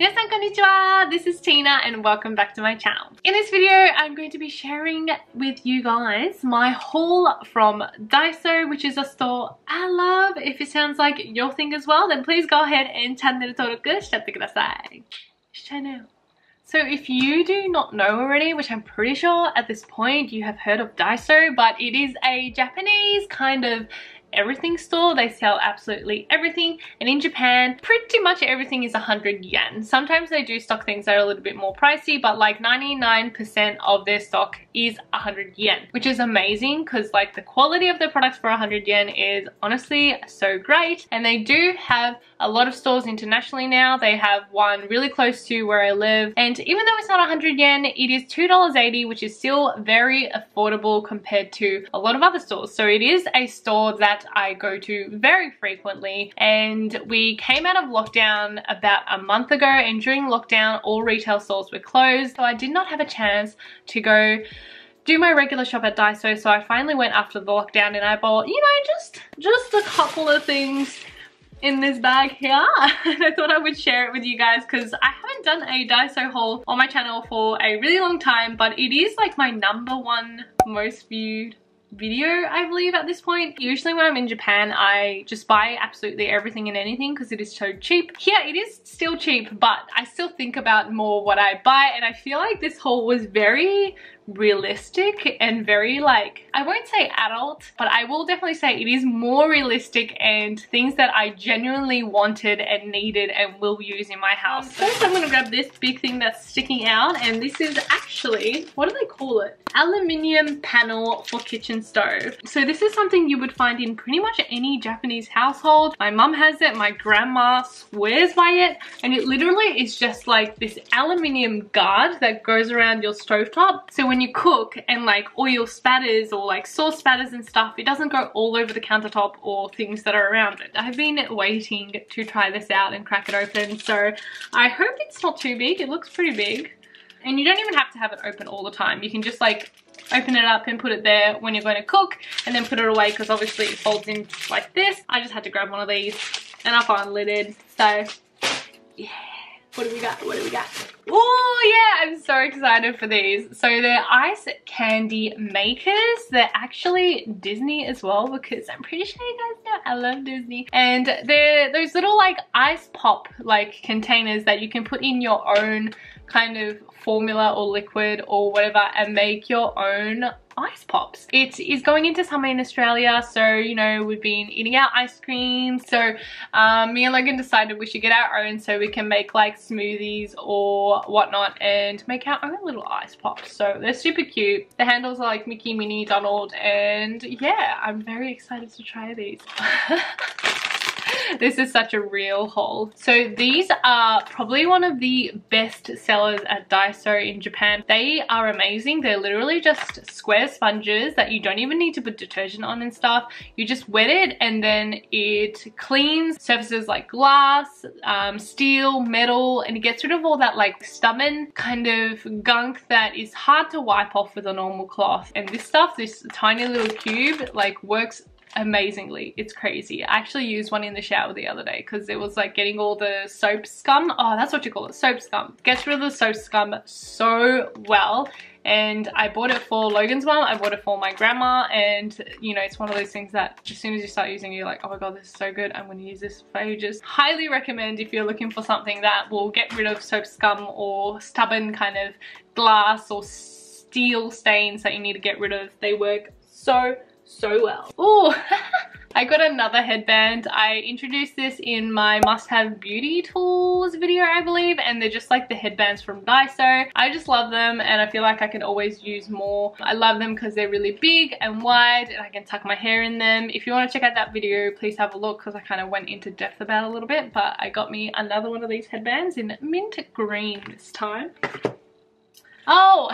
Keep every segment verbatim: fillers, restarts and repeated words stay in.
Minasan konnichiwa! This is Tina and welcome back to my channel. In this video, I'm going to be sharing with you guys my haul from Daiso, which is a store I love. If it sounds like your thing as well, then please go ahead and channel登録してください. Channel. So if you do not know already, which I'm pretty sure at this point you have heard of Daiso, but it is a Japanese kind of everything store. They sell absolutely everything, and in Japan pretty much everything is one hundred yen. Sometimes they do stock things that are a little bit more pricey, but like ninety-nine percent of their stock is one hundred yen, which is amazing because like the quality of their products for one hundred yen is honestly so great. And they do have a lot of stores internationally now. They have one really close to where I live, and even though it's not one hundred yen, it is two dollars eighty, which is still very affordable compared to a lot of other stores. So it is a store that I go to very frequently, and we came out of lockdown about a month ago, and during lockdown all retail stores were closed, so I did not have a chance to go do my regular shop at Daiso. So I finally went after the lockdown and I bought, you know, just just a couple of things in this bag here, and I thought I would share it with you guys because I haven't done a Daiso haul on my channel for a really long time, but it is like my number one most viewed video, I believe, at this point. Usually when I'm in Japan, I just buy absolutely everything and anything because it is so cheap. Here, it is still cheap, but I still think about more what I buy, and I feel like this haul was very realistic and very, like, I won't say adult, but I will definitely say it is more realistic and things that I genuinely wanted and needed and will use in my house. First, I'm gonna grab this big thing that's sticking out, and this is actually, what do they call it? Aluminium panel for kitchen stove. So this is something you would find in pretty much any Japanese household. My mum has it, my grandma swears by it, and it literally is just like this aluminium guard that goes around your stovetop. So when you cook and like oil spatters or like sauce spatters and stuff, it doesn't go all over the countertop or things that are around it. I've been waiting to try this out and crack it open, so I hope it's not too big. It looks pretty big, and you don't even have to have it open all the time. You can just like open it up and put it there when you're going to cook, and then put it away because obviously it folds in like this. I just had to grab one of these and I finally did. So yeah, what do we got? What do we got? Oh yeah, I'm so excited for these. So they're ice candy makers. They're actually Disney as well, because I'm pretty sure you guys know I love Disney. And they're those little like ice pop like containers that you can put in your own kind of formula or liquid or whatever and make your own ice pops. It is going into summer in Australia, so you know we've been eating out ice cream, so um, me and Logan decided we should get our own so we can make like smoothies or whatnot and make our own little ice pops. So they're super cute. The handles are like Mickey, Minnie, Donald, and yeah, I'm very excited to try these. This is such a real haul. So these are probably one of the best sellers at Daiso in Japan. They are amazing. They're literally just square sponges that you don't even need to put detergent on and stuff. You just wet it and then it cleans surfaces like glass, um, steel, metal, and it gets rid of all that like stubborn kind of gunk that is hard to wipe off with a normal cloth. And this stuff, this tiny little cube, like works amazingly. It's crazy. I actually used one in the shower the other day because it was like getting all the soap scum. Oh, that's what you call it, soap scum. Gets rid of the soap scum so well. And I bought it for Logan's mom, I bought it for my grandma, and you know, it's one of those things that as soon as you start using it, you're like, oh my god, this is so good, I'm going to use this for ages. Highly recommend if you're looking for something that will get rid of soap scum or stubborn kind of glass or steel stains that you need to get rid of. They work so so well. Oh, I got another headband. I introduced this in my must-have beauty tools video, I believe, and they're just like the headbands from Daiso. I just love them, and I feel like I can always use more. I love them because they're really big and wide, and I can tuck my hair in them. If you want to check out that video, please have a look because I kind of went into depth about it a little bit, but I got me another one of these headbands in mint green this time. Oh!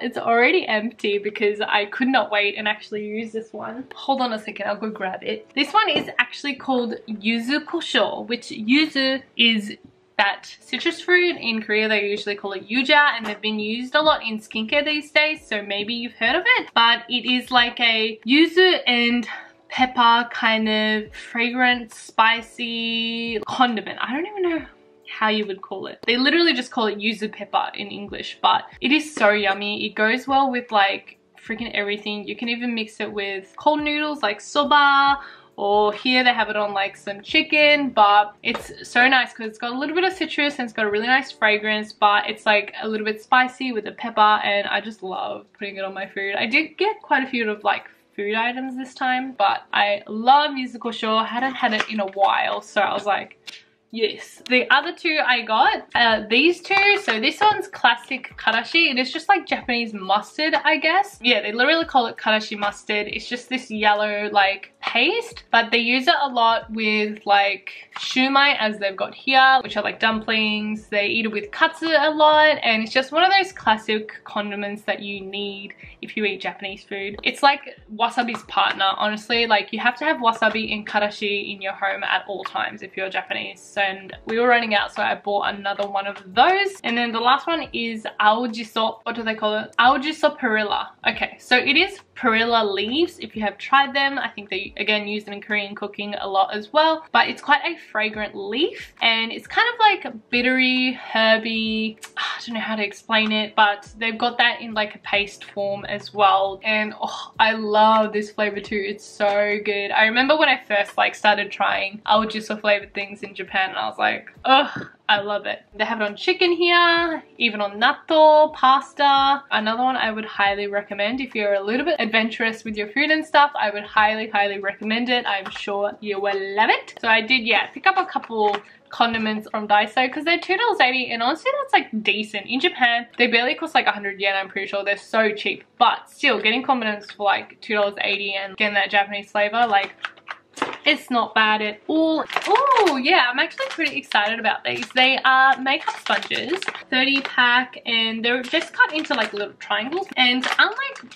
It's already empty because I could not wait and actually use this one. Hold on a second, I'll go grab it. This one is actually called yuzu kosho, which yuzu is that citrus fruit. In Korea they usually call it yuja, and they've been used a lot in skincare these days, so maybe you've heard of it. But it is like a yuzu and pepper kind of fragrant, spicy condiment. I don't even know how you would call it. They literally just call it yuzu pepper in English, but it is so yummy. It goes well with like freaking everything. You can even mix it with cold noodles like soba, or here they have it on like some chicken, but it's so nice because it's got a little bit of citrus and it's got a really nice fragrance, but it's like a little bit spicy with the pepper, and I just love putting it on my food. I did get quite a few of like food items this time, but I love yuzu kosho. I hadn't had it in a while, so I was like, yes. The other two I got uh, these two. So this one's classic karashi. It is just like Japanese mustard, I guess. Yeah, they literally call it karashi mustard. It's just this yellow like paste, but they use it a lot with like shumai, as they've got here, which are like dumplings. They eat it with katsu a lot, and it's just one of those classic condiments that you need if you eat Japanese food. It's like wasabi's partner, honestly. Like, you have to have wasabi and karashi in your home at all times if you're Japanese. So, and we were running out, so I bought another one of those. And then the last one is Algisop. What do they call it? Algisop perilla. Okay, so it is perilla leaves, if you have tried them. I think they again use them in Korean cooking a lot as well, but it's quite a fragrant leaf, and it's kind of like bittery, herby. I don't know how to explain it, but they've got that in like a paste form as well. And oh, I love this flavor too. It's so good. I remember when I first like started trying Algisop flavored things in Japan, and I was like, ugh, I love it. They have it on chicken here, even on natto, pasta. Another one I would highly recommend if you're a little bit adventurous with your food and stuff. I would highly, highly recommend it. I'm sure you will love it. So I did, yeah, pick up a couple condiments from Daiso because they're two dollars eighty, and honestly that's like decent. In Japan they barely cost like one hundred yen, I'm pretty sure. They're so cheap, but still getting condiments for like two dollars eighty and getting that Japanese flavor, like, it's not bad at all. Oh yeah, I'm actually pretty excited about these. They are makeup sponges, thirty pack, and they're just cut into like little triangles. And unlike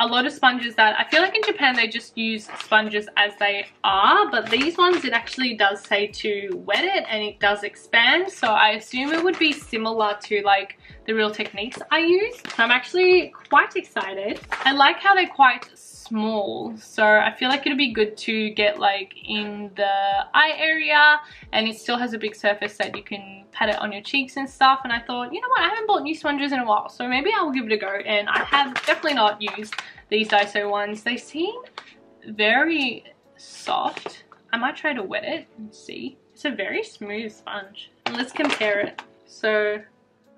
a lot of sponges that I feel like in Japan they just use sponges as they are, but these ones it actually does say to wet it and it does expand. So I assume it would be similar to like the Real Techniques I use. I'm actually quite excited. I like how they're quite small, so I feel like it'd be good to get like in the eye area, and it still has a big surface that you can pat it on your cheeks and stuff. And I thought, you know what, I haven't bought new sponges in a while, so maybe I'll give it a go. And I have definitely not used these Daiso ones. They seem very soft. I might try to wet it and see. It's a very smooth sponge, and let's compare it. So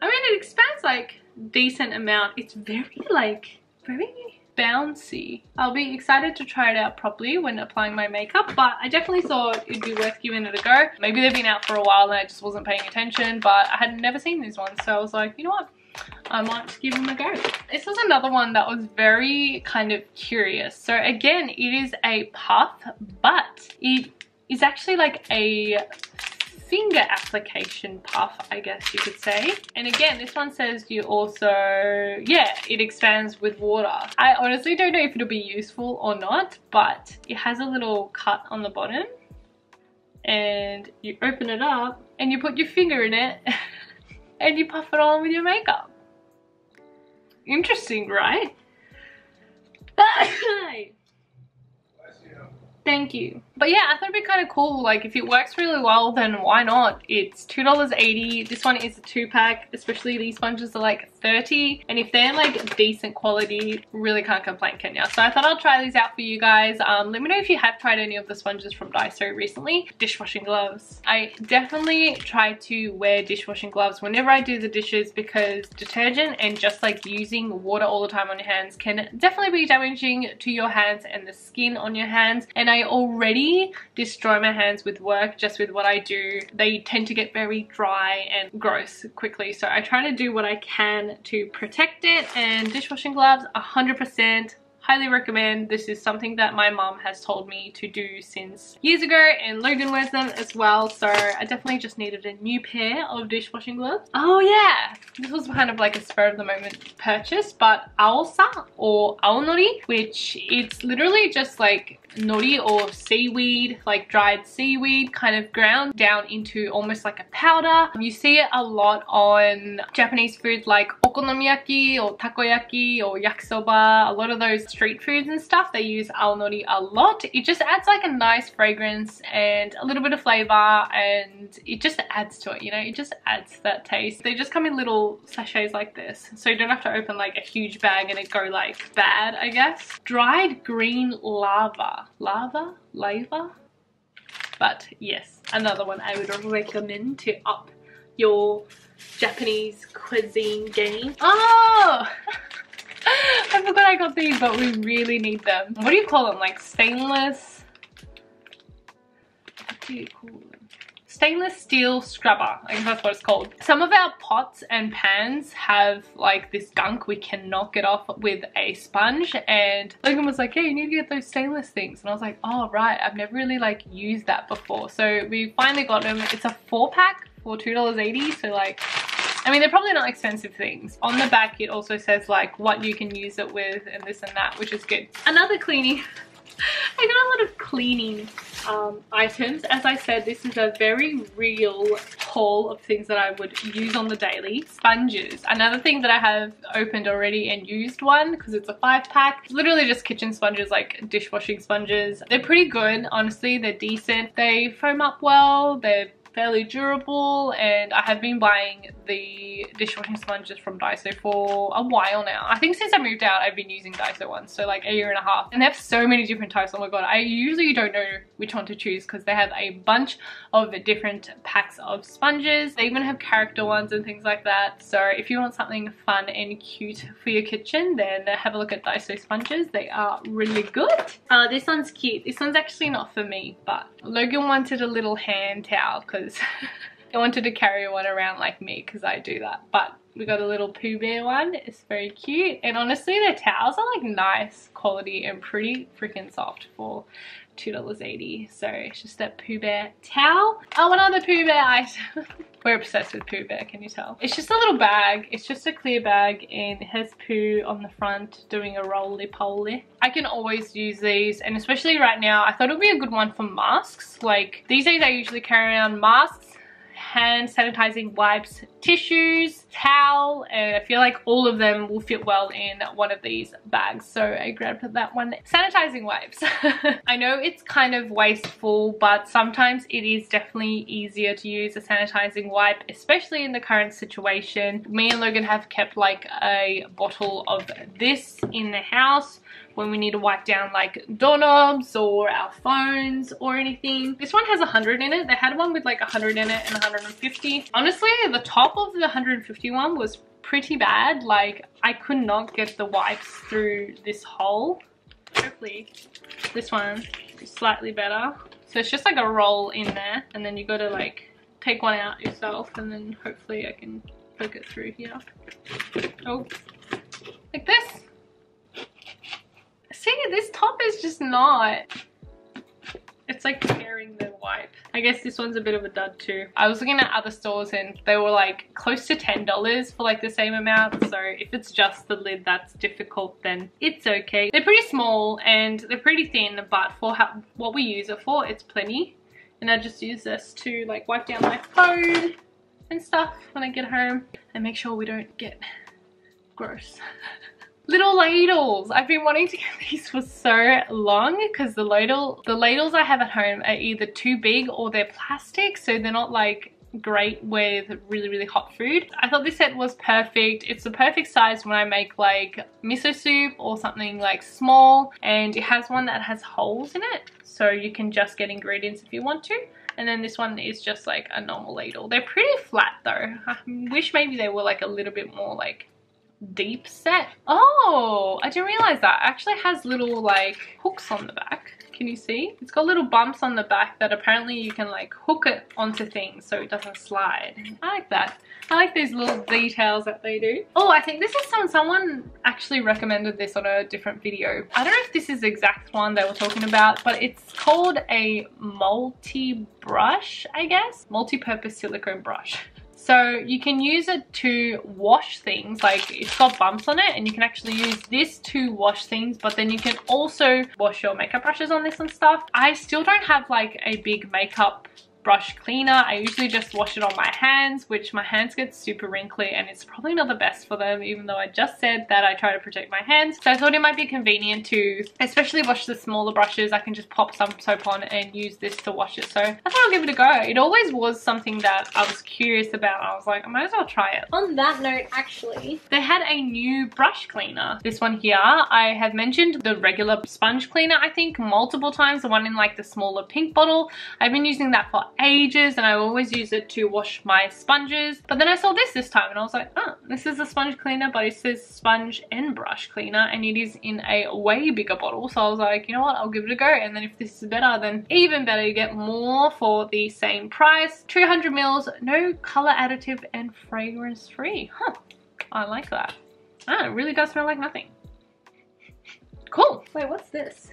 I mean, it expands like decent amount. It's very like very bouncy. I'll be excited to try it out properly when applying my makeup, but I definitely thought it'd be worth giving it a go. Maybe they've been out for a while and I just wasn't paying attention, but I had never seen these ones, so I was like, you know what, I might give them a go. This is another one that was very kind of curious. So again, it is a puff, but it is actually like a finger application puff, I guess you could say. And again, this one says you also, yeah, it expands with water. I honestly don't know if it'll be useful or not, but it has a little cut on the bottom, and you open it up and you put your finger in it and you puff it on with your makeup. Interesting, right? Thank you. But yeah, I thought it'd be kind of cool. Like, if it works really well, then why not? It's two dollars eighty. This one is a two pack, especially these sponges are like thirty, and if they're like decent quality, really can't complain, can ya? So I thought I'll try these out for you guys. Um, let me know if you have tried any of the sponges from Daiso recently. Dishwashing gloves. I definitely try to wear dishwashing gloves whenever I do the dishes, because detergent and just like using water all the time on your hands can definitely be damaging to your hands and the skin on your hands. And I I already destroy my hands with work just with what I do. They tend to get very dry and gross quickly, so I try to do what I can to protect it. And dishwashing gloves, one hundred percent highly recommend. This is something that my mom has told me to do since years ago, and Logan wears them as well, so I definitely just needed a new pair of dishwashing gloves. Oh yeah, this was kind of like a spur of the moment purchase, but aosa or aonori, which it's literally just like nori or seaweed, like dried seaweed, kind of ground down into almost like a powder. You see it a lot on Japanese food like okonomiyaki or takoyaki or yakisoba. A lot of those street foods and stuff, they use aonori a lot. It just adds like a nice fragrance and a little bit of flavor, and it just adds to it, you know, it just adds that taste. They just come in little sachets like this, so you don't have to open like a huge bag and it go like bad, I guess. Dried green lava. Lava? Lava? But yes, another one I would recommend to up your Japanese cuisine game. Oh! I forgot I got these, but we really need them. What do you call them? Like stainless... What do you call them? Stainless steel scrubber. I think that's what it's called. Some of our pots and pans have like this gunk we cannot get off with a sponge, and Logan was like, yeah, you need to get those stainless things. And I was like, oh right, I've never really like used that before. So we finally got them. It's a four pack for two dollars and eighty cents, so like, I mean, they're probably not expensive things. On the back it also says like what you can use it with and this and that, which is good. Another cleaning, I got a lot of cleaning um, items. As I said, this is a very real haul of things that I would use on the daily. Sponges, another thing that I have opened already and used one, because it's a five pack. Literally just kitchen sponges, like dishwashing sponges. They're pretty good, honestly, they're decent. They foam up well, they're fairly durable, and I have been buying the dishwashing sponges from Daiso for a while now. I think since I moved out I've been using Daiso ones, so like a year and a half. And they have so many different types, oh my god, I usually don't know which one to choose because they have a bunch of different packs of sponges. They even have character ones and things like that. So if you want something fun and cute for your kitchen, then have a look at Daiso sponges, they are really good. Uh, this one's cute, this one's actually not for me, but Logan wanted a little hand towel because I wanted to carry one around like me, because I do that. But we got a little Pooh Bear one, it's very cute, and honestly their towels are like nice quality and pretty freaking soft for two dollars and eighty cents. So it's just that Pooh Bear towel. Oh, another Pooh Bear item. We're obsessed with Pooh Bear, can you tell? It's just a little bag, it's just a clear bag, and it has Pooh on the front doing a roly-poly. I can always use these, and especially right now I thought it would be a good one for masks. Like these days I usually carry around masks, hand sanitizing wipes, tissues, towel, and I feel like all of them will fit well in one of these bags, so I grabbed that one. Sanitizing wipes. I know it's kind of wasteful, but sometimes it is definitely easier to use a sanitizing wipe, especially in the current situation. Me and Logan have kept like a bottle of this in the house when we need to wipe down like doorknobs or our phones or anything. This one has one hundred in it. They had one with like one hundred in it and one hundred fifty. Honestly, the top of the one hundred fifty one was pretty bad. Like I could not get the wipes through this hole. Hopefully this one is slightly better. So it's just like a roll in there, and then you gotta like take one out yourself, and then hopefully I can poke it through here. Oh, like this. See, this top is just not, it's like tearing the wipe. I guess this one's a bit of a dud too. I was looking at other stores and they were like close to ten dollars for like the same amount. So if it's just the lid that's difficult, then it's okay. They're pretty small and they're pretty thin, but for how, what we use it for, it's plenty. And I just use this to like wipe down my phone and stuff when I get home, and make sure we don't get gross. Little ladles. I've been wanting to get these for so long because the ladle, the ladles I have at home are either too big or they're plastic, so they're not like great with really really hot food. I thought this set was perfect. It's the perfect size when I make like miso soup or something like small, and it has one that has holes in it, so you can just get ingredients if you want to. And then this one is just like a normal ladle. They're pretty flat though. I wish maybe they were like a little bit more like deep set. Oh, I didn't realize that. It actually has little like hooks on the back. Can you see? It's got little bumps on the back that apparently you can like hook it onto things so it doesn't slide. I like that. I like these little details that they do. Oh, I think this is some, someone actually recommended this on a different video. I don't know if this is the exact one they were talking about, but it's called a multi-brush, I guess. Multi-purpose silicone brush. So you can use it to wash things, like it's got bumps on it, and you can actually use this to wash things, but then you can also wash your makeup brushes on this and stuff. I still don't have like a big makeup brush cleaner. I usually just wash it on my hands, which my hands get super wrinkly and it's probably not the best for them, even though I just said that I try to protect my hands. So I thought it might be convenient to especially wash the smaller brushes. I can just pop some soap on and use this to wash it. So I thought I'll give it a go. It always was something that I was curious about. I was like, I might as well try it. On that note, actually, they had a new brush cleaner. This one here, I have mentioned the regular sponge cleaner, I think multiple times, the one in like the smaller pink bottle. I've been using that for ages and I always use it to wash my sponges. But then I saw this this time and I was like, oh, this is a sponge cleaner, but it says sponge and brush cleaner and it is in a way bigger bottle. So I was like, you know what, I'll give it a go. And then if this is better, then even better, you get more for the same price. two hundred mils, no color additive and fragrance free. Huh, I like that. Ah, it really does smell like nothing. Cool. Wait, what's this?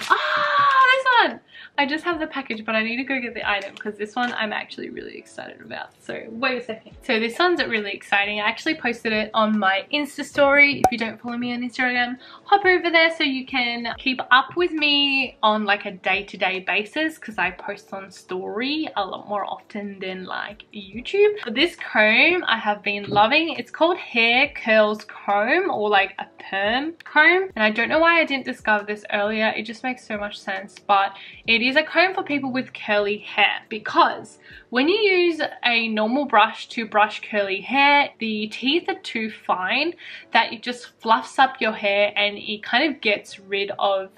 Ah, this one! I just have the package, but I need to go get the item because this one I'm actually really excited about. So wait a second. So this one's really exciting. I actually posted it on my Insta story. If you don't follow me on Instagram, hop over there so you can keep up with me on like a day-to-day basis because I post on story a lot more often than like YouTube. But this comb I have been loving. It's called Hair Curls Comb or like a perm comb. And I don't know why I didn't discover this earlier. It just makes so much sense, but it is a comb for people with curly hair because when you use a normal brush to brush curly hair, the teeth are too fine that it just fluffs up your hair and it kind of gets rid of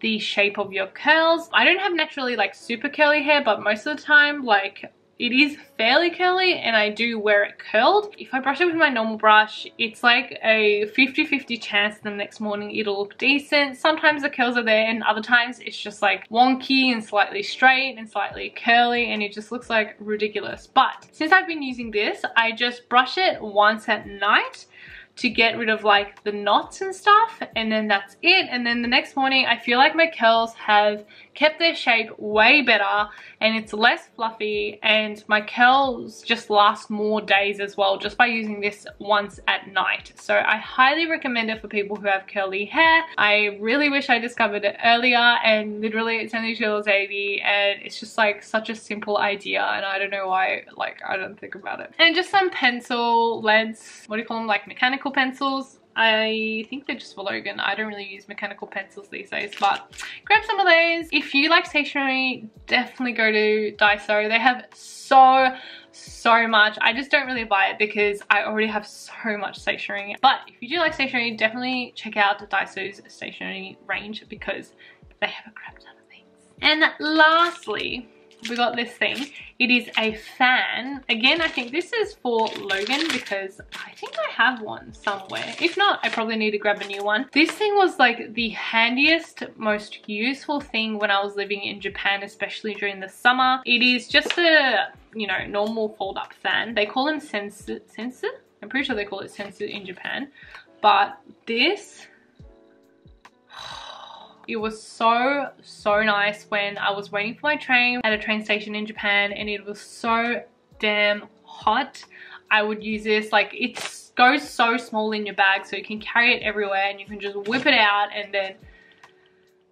the shape of your curls. I don't have naturally like super curly hair, but most of the time like it is fairly curly and I do wear it curled. If I brush it with my normal brush, it's like a fifty fifty chance the next morning it'll look decent. Sometimes the curls are there and other times it's just like wonky and slightly straight and slightly curly and it just looks like ridiculous. But since I've been using this, I just brush it once at night to get rid of like the knots and stuff, and then that's it. And then the next morning I feel like my curls have kept their shape way better and it's less fluffy and my curls just last more days as well just by using this once at night. So I highly recommend it for people who have curly hair. I really wish I discovered it earlier and literally it's only two dollars eighty and it's just like such a simple idea and I don't know why like I don't think about it. And just some pencil leads, what do you call them, like mechanical pencils. I think they're just for Logan. I don't really use mechanical pencils these days, but grab some of those. If you like stationery, definitely go to Daiso. They have so so much. I just don't really buy it because I already have so much stationery, but if you do like stationery, definitely check out Daiso's stationery range because they have a crap ton of things. And lastly, we got this thing. It is a fan. Again, I think this is for Logan because I think I have one somewhere. If not, I probably need to grab a new one. This thing was like the handiest, most useful thing when I was living in Japan, especially during the summer. It is just a, you know, normal fold-up fan. They call them sensu. Sensu? I'm pretty sure they call it sensu in Japan. But this... It was so, so nice when I was waiting for my train at a train station in Japan and it was so damn hot. I would use this, like it goes so small in your bag so you can carry it everywhere and you can just whip it out and then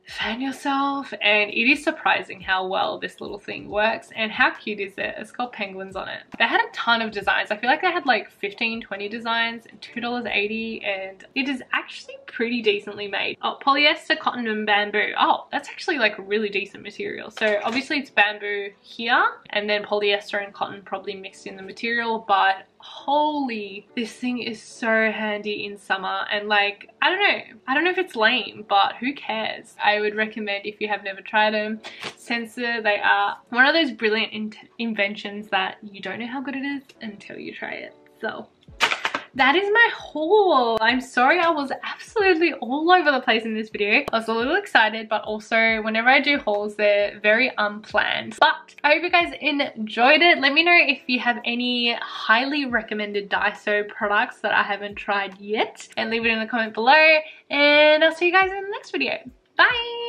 fan yourself. And it is surprising how well this little thing works and how cute is it? It's got penguins on it. They had a ton of designs. I feel like they had like fifteen, twenty designs, two dollars eighty, and it is actually pretty decently made. Oh, polyester, cotton and bamboo. Oh, that's actually like a really decent material. So obviously it's bamboo here and then polyester and cotton probably mixed in the material, but holy, this thing is so handy in summer. And like, I don't know, I don't know if it's lame, but who cares? I would recommend if you have never tried them. Sensu, they are one of those brilliant in inventions that you don't know how good it is until you try it. So that is my haul. I'm sorry I was absolutely all over the place in this video. I was a little excited, but also whenever I do hauls, they're very unplanned. But I hope you guys enjoyed it. Let me know if you have any highly recommended Daiso products that I haven't tried yet and leave it in the comment below. And I'll see you guys in the next video. Bye!